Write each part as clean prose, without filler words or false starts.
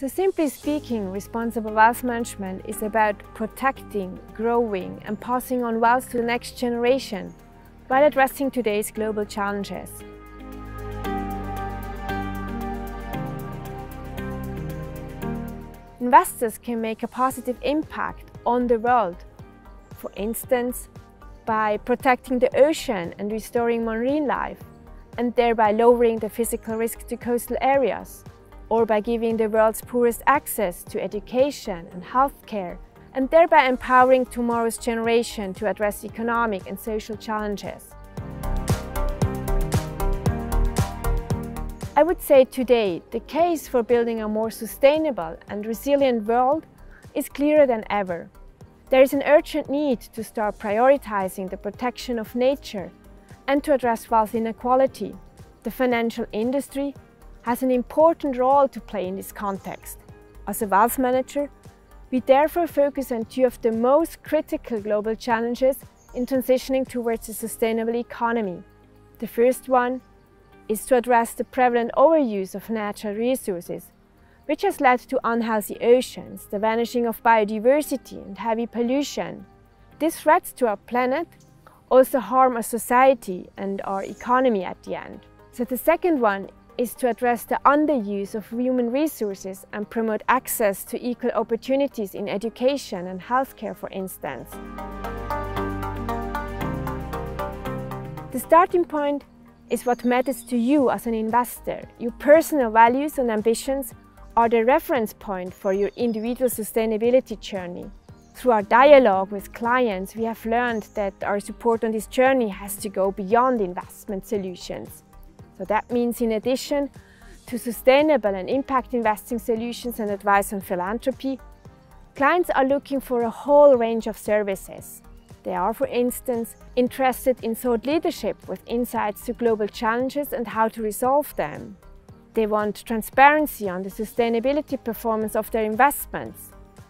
So simply speaking, responsible wealth management is about protecting, growing and passing on wealth to the next generation while addressing today's global challenges. Investors can make a positive impact on the world, for instance, by protecting the ocean and restoring marine life, and thereby lowering the physical risk to coastal areas, or by giving the world's poorest access to education and healthcare, and thereby empowering tomorrow's generation to address economic and social challenges. I would say today, the case for building a more sustainable and resilient world is clearer than ever. There is an urgent need to start prioritizing the protection of nature and to address wealth inequality. The financial industry has an important role to play in this context. As a wealth manager, we therefore focus on two of the most critical global challenges in transitioning towards a sustainable economy. The first one is to address the prevalent overuse of natural resources, which has led to unhealthy oceans, the vanishing of biodiversity and heavy pollution. These threats to our planet also harm our society and our economy at the end. So the second one is to address the underuse of human resources and promote access to equal opportunities in education and healthcare, for instance. The starting point is what matters to you as an investor. Your personal values and ambitions are the reference point for your individual sustainability journey. Through our dialogue with clients, we have learned that our support on this journey has to go beyond investment solutions. So that means, in addition to sustainable and impact investing solutions and advice on philanthropy, clients are looking for a whole range of services. They are, for instance, interested in thought leadership with insights to global challenges and how to resolve them. They want transparency on the sustainability performance of their investments.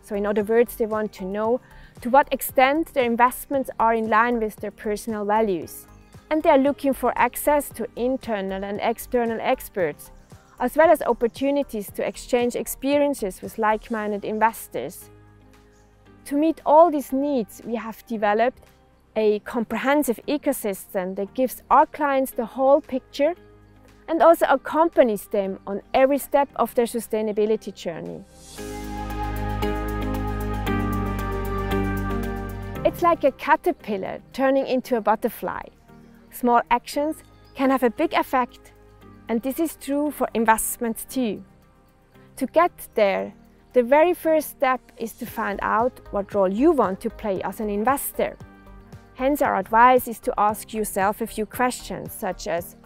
So in other words, they want to know to what extent their investments are in line with their personal values. And they are looking for access to internal and external experts, as well as opportunities to exchange experiences with like-minded investors. To meet all these needs, we have developed a comprehensive ecosystem that gives our clients the whole picture and also accompanies them on every step of their sustainability journey. It's like a caterpillar turning into a butterfly. Small actions can have a big effect, and this is true for investments too. To get there, the very first step is to find out what role you want to play as an investor. Hence, our advice is to ask yourself a few questions, such as: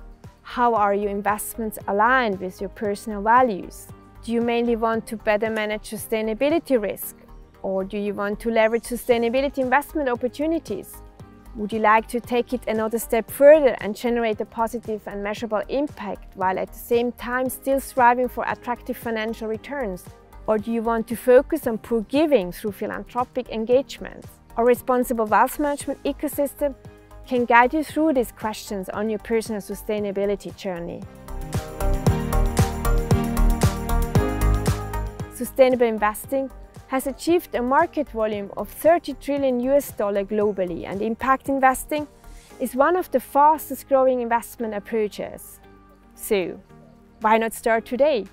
how are your investments aligned with your personal values? Do you mainly want to better manage sustainability risk? Or do you want to leverage sustainability investment opportunities? Would you like to take it another step further and generate a positive and measurable impact while at the same time still striving for attractive financial returns? Or do you want to focus on poor giving through philanthropic engagements? Our responsible wealth management ecosystem can guide you through these questions on your personal sustainability journey. Sustainable investing has achieved a market volume of $30 trillion globally, and impact investing is one of the fastest growing investment approaches. So, why not start today?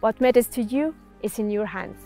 What matters to you is in your hands.